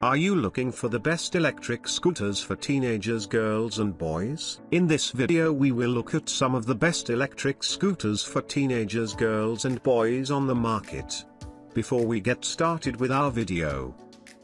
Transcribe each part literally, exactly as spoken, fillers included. Are you looking for the best electric scooters for teenagers, girls and boys? In this video we will look at some of the best electric scooters for teenagers, girls and boys on the market. Before we get started with our video,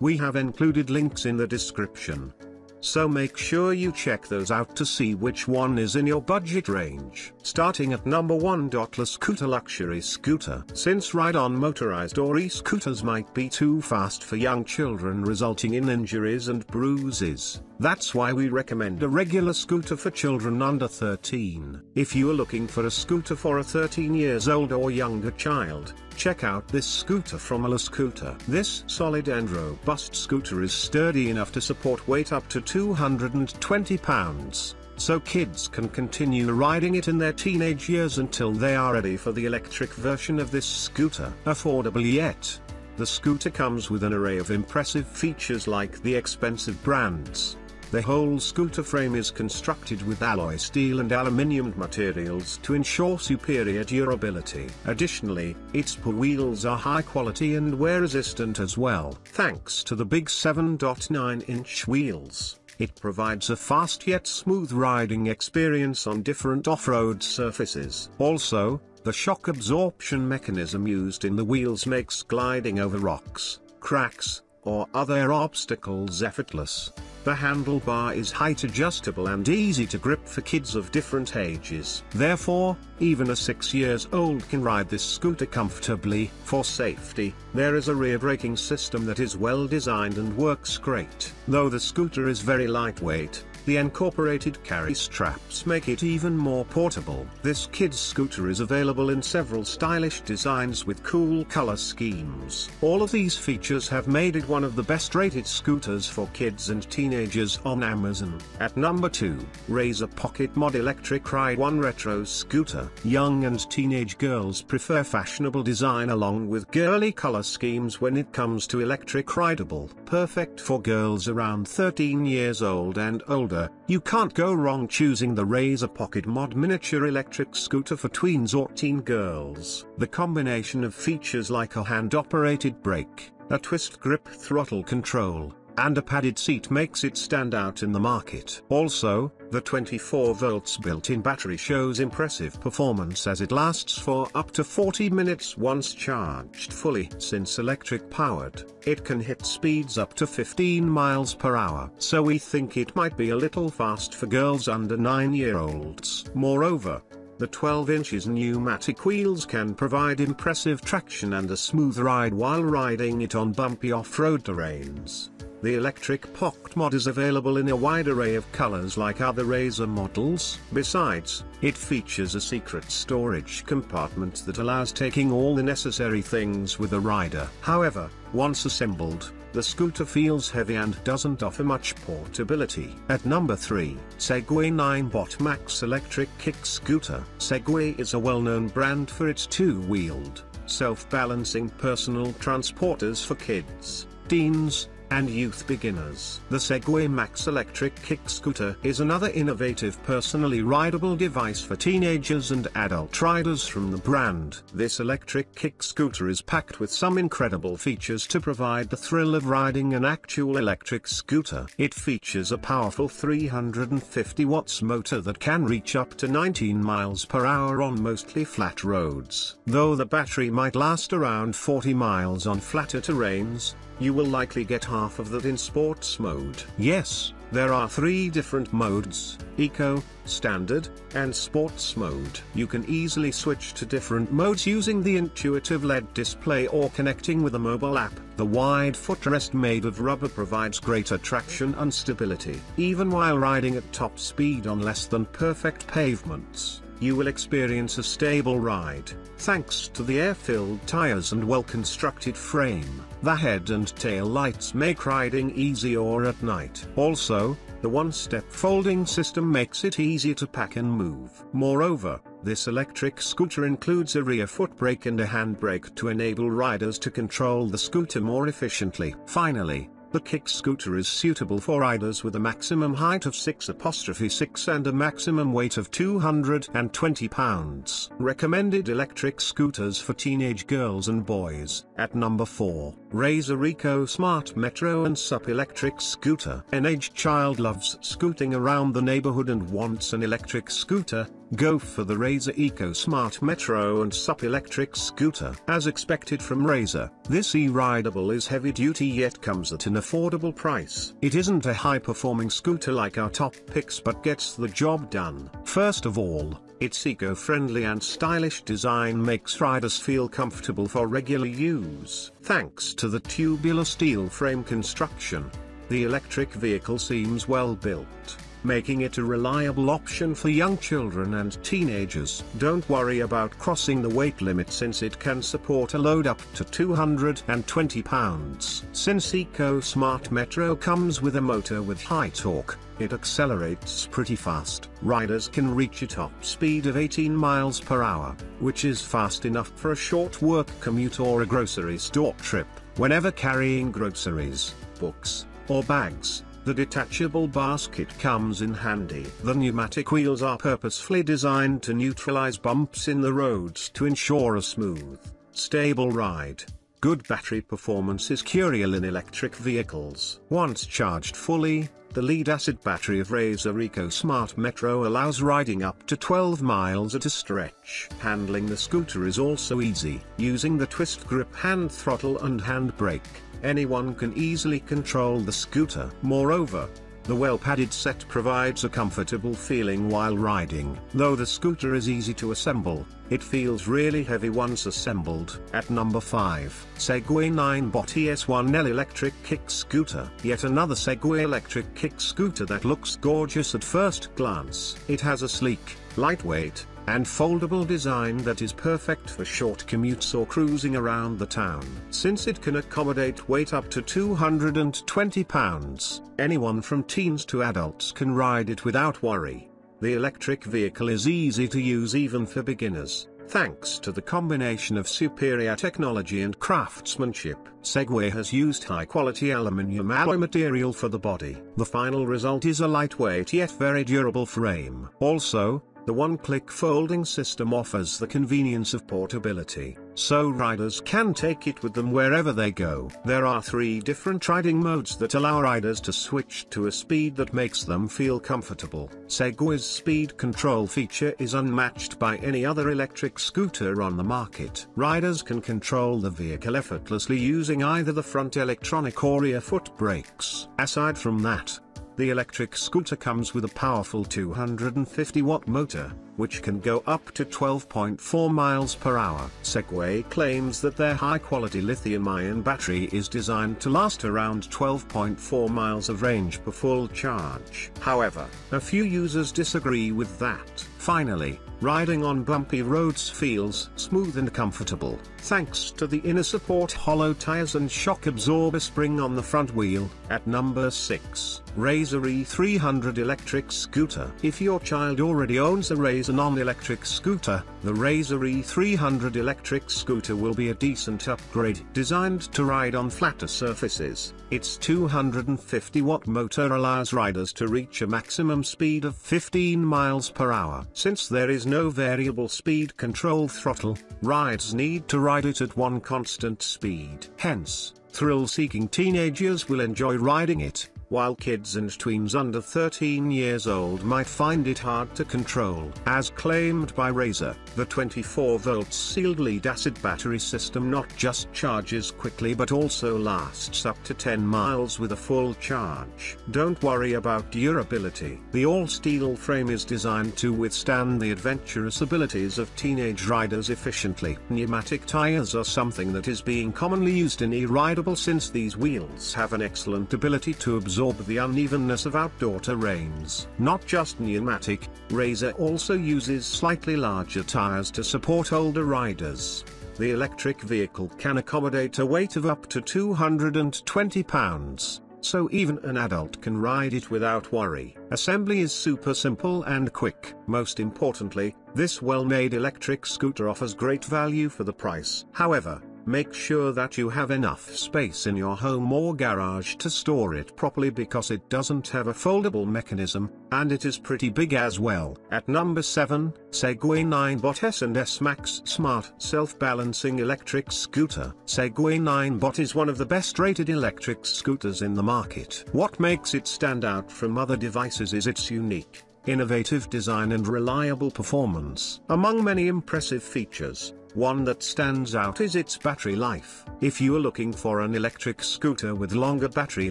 we have included links in the description. So make sure you check those out to see which one is in your budget range. Starting at number one. Lascoota Luxury Scooter. Since ride-on motorized or e-scooters might be too fast for young children, resulting in injuries and bruises, that's why we recommend a regular scooter for children under thirteen. If you're looking for a scooter for a thirteen years old or younger child, check out this scooter from Lascoota. This solid and robust scooter is sturdy enough to support weight up to two hundred twenty pounds, so kids can continue riding it in their teenage years until they are ready for the electric version of this scooter. Affordable yet, the scooter comes with an array of impressive features like the expensive brands. The whole scooter frame is constructed with alloy steel and aluminium materials to ensure superior durability. Additionally, its wheels are high quality and wear resistant as well. Thanks to the big seven point nine inch wheels, it provides a fast yet smooth riding experience on different off-road surfaces. Also, the shock absorption mechanism used in the wheels makes gliding over rocks, cracks, or other obstacles effortless. The handlebar is height adjustable and easy to grip for kids of different ages. Therefore, even a six years old can ride this scooter comfortably. For safety, there is a rear braking system that is well designed and works great. Though the scooter is very lightweight, the incorporated carry straps make it even more portable. This kid's scooter is available in several stylish designs with cool color schemes. All of these features have made it one of the best rated scooters for kids and teenagers on Amazon. At number two, Razor Pocket Mod Electric Ride one Retro Scooter. Young and teenage girls prefer fashionable design along with girly color schemes when it comes to electric rideable. Perfect for girls around thirteen years old and older. You can't go wrong choosing the Razor Pocket Mod miniature electric scooter for tweens or teen girls. The combination of features like a hand-operated brake, a twist grip throttle control, and a padded seat makes it stand out in the market. Also, the twenty-four volts built-in battery shows impressive performance as it lasts for up to forty minutes once charged fully. Since electric-powered, it can hit speeds up to fifteen miles per hour. So we think it might be a little fast for girls under nine year olds. Moreover, the twelve inches pneumatic wheels can provide impressive traction and a smooth ride while riding it on bumpy off-road terrains. The Electric Pocket Mod is available in a wide array of colors like other Razor models. Besides, it features a secret storage compartment that allows taking all the necessary things with a rider. However, once assembled, the scooter feels heavy and doesn't offer much portability. At number three, Segway Ninebot Max Electric Kick Scooter. Segway is a well-known brand for its two-wheeled, self-balancing personal transporters for kids, teens, and youth beginners. The Segway Max Electric Kick Scooter is another innovative personally rideable device for teenagers and adult riders from the brand. This electric kick scooter is packed with some incredible features to provide the thrill of riding an actual electric scooter. It features a powerful three hundred fifty watts motor that can reach up to nineteen miles per hour on mostly flat roads. Though the battery might last around forty miles on flatter terrains, you will likely get half of that in sports mode. Yes, there are three different modes: Eco, Standard, and Sports mode. You can easily switch to different modes using the intuitive L E D display or connecting with a mobile app. The wide footrest made of rubber provides greater traction and stability. Even while riding at top speed on less than perfect pavements, you will experience a stable ride, thanks to the air-filled tires and well-constructed frame. The head and tail lights make riding easier at night. Also, the one-step folding system makes it easier to pack and move. Moreover, this electric scooter includes a rear foot brake and a handbrake to enable riders to control the scooter more efficiently. Finally, the kick scooter is suitable for riders with a maximum height of six foot six and a maximum weight of two hundred twenty pounds. Recommended electric scooters for teenage girls and boys. At number four, Razor EcoSmart Metro and S U P electric scooter. An aged child loves scooting around the neighborhood and wants an electric scooter? Go for the Razor EcoSmart Metro and S U P electric scooter. As expected from Razor, this e-rideable is heavy duty yet comes at an affordable price. It isn't a high-performing scooter like our top picks but gets the job done. First of all, its eco-friendly and stylish design makes riders feel comfortable for regular use. Thanks to the tubular steel frame construction, the electric vehicle seems well built, making it a reliable option for young children and teenagers. Don't worry about crossing the weight limit since it can support a load up to two hundred twenty pounds. Since EcoSmart Metro comes with a motor with high torque, it accelerates pretty fast. Riders can reach a top speed of eighteen miles per hour, which is fast enough for a short work commute or a grocery store trip. Whenever carrying groceries, books, or bags, the detachable basket comes in handy. The pneumatic wheels are purposefully designed to neutralize bumps in the roads to ensure a smooth, stable ride. Good battery performance is crucial in electric vehicles. Once charged fully, the lead-acid battery of Razor EcoSmart Metro allows riding up to twelve miles at a stretch. Handling the scooter is also easy. Using the twist grip hand throttle and hand brake, anyone can easily control the scooter. Moreover, the well-padded set provides a comfortable feeling while riding. Though the scooter is easy to assemble, it feels really heavy once assembled. At number five, Segway Ninebot E S one L electric kick scooter. Yet another Segway electric kick scooter that looks gorgeous at first glance. It has a sleek, lightweight, and foldable design that is perfect for short commutes or cruising around the town. Since it can accommodate weight up to two hundred twenty pounds, anyone from teens to adults can ride it without worry. The electric vehicle is easy to use even for beginners, thanks to the combination of superior technology and craftsmanship. Segway has used high-quality aluminium alloy material for the body. The final result is a lightweight yet very durable frame. Also, the one-click folding system offers the convenience of portability, so riders can take it with them wherever they go. There are three different riding modes that allow riders to switch to a speed that makes them feel comfortable. Segway's speed control feature is unmatched by any other electric scooter on the market. Riders can control the vehicle effortlessly using either the front electronic or rear foot brakes. Aside from that, the electric scooter comes with a powerful two hundred fifty watt motor, which can go up to twelve point four miles per hour. Segway claims that their high-quality lithium-ion battery is designed to last around twelve point four miles of range per full charge. However, a few users disagree with that. Finally, riding on bumpy roads feels smooth and comfortable, thanks to the inner support hollow tires and shock absorber spring on the front wheel. At number six, Razor E three hundred electric scooter. If your child already owns a Razor non-electric scooter, the Razor E three hundred electric scooter will be a decent upgrade. Designed to ride on flatter surfaces, its two hundred fifty watt motor allows riders to reach a maximum speed of fifteen miles per hour. Since there is no variable speed control throttle, riders need to ride it at one constant speed. Hence, thrill-seeking teenagers will enjoy riding it, while kids and tweens under thirteen years old might find it hard to control. As claimed by Razor, the twenty-four volt sealed lead-acid battery system not just charges quickly but also lasts up to ten miles with a full charge. Don't worry about durability. The all-steel frame is designed to withstand the adventurous abilities of teenage riders efficiently. Pneumatic tires are something that is being commonly used in e-rideable since these wheels have an excellent ability to absorb absorb the unevenness of outdoor terrains. Not just pneumatic, Razor also uses slightly larger tires to support older riders. The electric vehicle can accommodate a weight of up to two hundred twenty pounds, so even an adult can ride it without worry. Assembly is super simple and quick. Most importantly, this well-made electric scooter offers great value for the price. However, Make sure that you have enough space in your home or garage to store it properly, because it doesn't have a foldable mechanism, and it is pretty big as well. At number seven, Segway Ninebot S and S Max Smart Self-Balancing Electric Scooter. Segway Ninebot is one of the best rated electric scooters in the market. What makes it stand out from other devices is its unique, innovative design and reliable performance. Among many impressive features, one that stands out is its battery life. If you are looking for an electric scooter with longer battery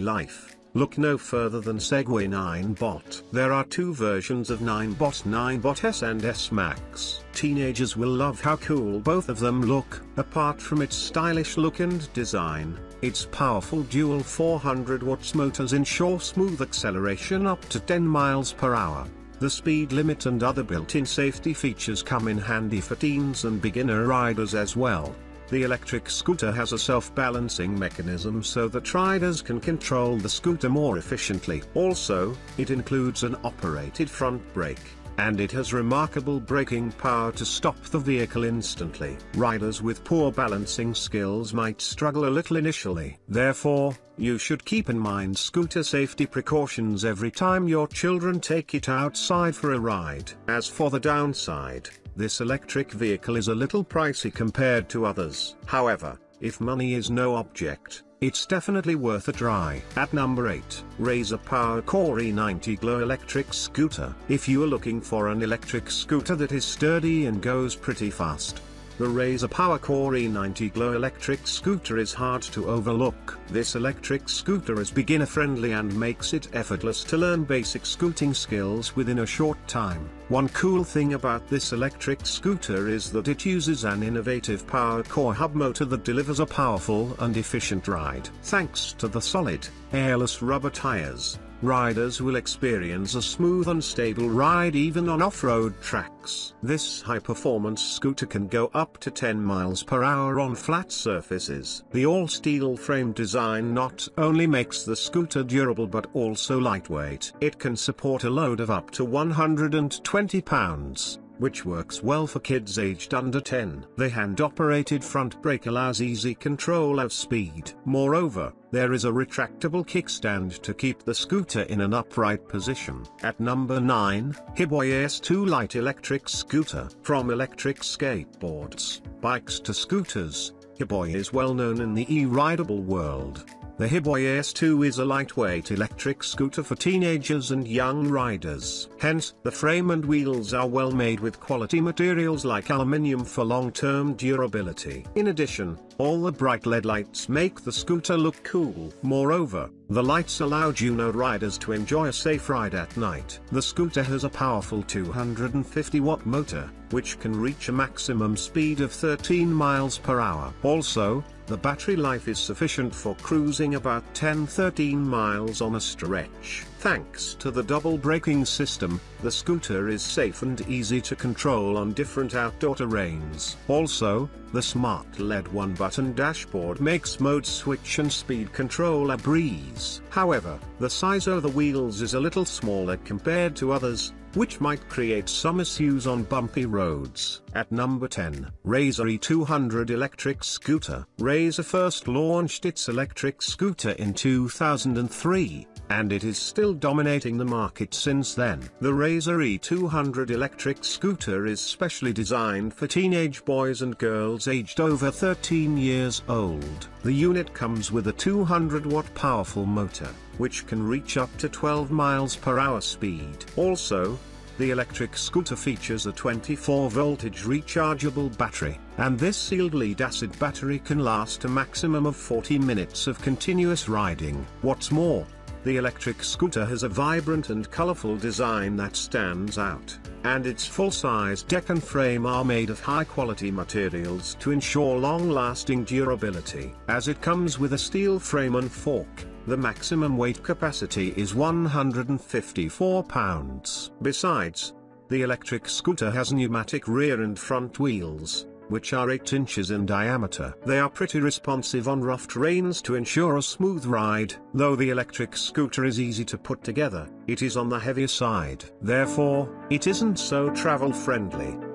life, look no further than Segway Ninebot. There are two versions of Ninebot, Ninebot S and S Max. Teenagers will love how cool both of them look. Apart from its stylish look and design, its powerful dual four hundred watts motors ensure smooth acceleration up to ten miles per hour. The speed limit and other built-in safety features come in handy for teens and beginner riders as well. The electric scooter has a self-balancing mechanism so that riders can control the scooter more efficiently. Also, it includes an operated front brake, and it has remarkable braking power to stop the vehicle instantly. Riders with poor balancing skills might struggle a little initially. Therefore, you should keep in mind scooter safety precautions every time your children take it outside for a ride. As for the downside, this electric vehicle is a little pricey compared to others. However, if money is no object, it's definitely worth a try. At number eight, Razor PowerCore E ninety Glow Electric Scooter. If you are looking for an electric scooter that is sturdy and goes pretty fast, the Razor PowerCore E ninety Glow Electric Scooter is hard to overlook. This electric scooter is beginner-friendly and makes it effortless to learn basic scooting skills within a short time. One cool thing about this electric scooter is that it uses an innovative PowerCore hub motor that delivers a powerful and efficient ride. Thanks to the solid, airless rubber tires, riders will experience a smooth and stable ride even on off-road tracks. This high-performance scooter can go up to ten miles per hour on flat surfaces. The all-steel frame design not only makes the scooter durable but also lightweight. It can support a load of up to one hundred twenty pounds, which works well for kids aged under ten. The hand-operated front brake allows easy control of speed. Moreover, there is a retractable kickstand to keep the scooter in an upright position. At number nine, Hiboy S two Light Electric Scooter. From electric skateboards, bikes to scooters, Hiboy is well known in the e-rideable world. The Hiboy S two is a lightweight electric scooter for teenagers and young riders. Hence, the frame and wheels are well made with quality materials like aluminium for long-term durability. In addition, all the bright L E D lights make the scooter look cool. Moreover, the lights allow Juno riders to enjoy a safe ride at night. The scooter has a powerful two hundred fifty watt motor, which can reach a maximum speed of thirteen miles per hour. Also, the battery life is sufficient for cruising about ten to thirteen miles on a stretch. Thanks to the double braking system, the scooter is safe and easy to control on different outdoor terrains. Also, the smart L E D one-button dashboard makes mode switch and speed control a breeze. However, the size of the wheels is a little smaller compared to others, which might create some issues on bumpy roads. At number ten, Razor E two hundred Electric Scooter. Razor first launched its electric scooter in two thousand three, and it is still dominating the market since then. The Razor E two hundred Electric Scooter is specially designed for teenage boys and girls aged over thirteen years old. The unit comes with a two hundred watt powerful motor, which can reach up to twelve miles per hour speed. Also, the electric scooter features a twenty-four voltage rechargeable battery, and this sealed lead-acid battery can last a maximum of forty minutes of continuous riding. What's more, the electric scooter has a vibrant and colorful design that stands out, and its full-size deck and frame are made of high-quality materials to ensure long-lasting durability. As it comes with a steel frame and fork, the maximum weight capacity is one hundred fifty-four pounds. Besides, the electric scooter has pneumatic rear and front wheels, which are eight inches in diameter. They are pretty responsive on rough terrains to ensure a smooth ride. Though the electric scooter is easy to put together, it is on the heavier side. Therefore, it isn't so travel friendly.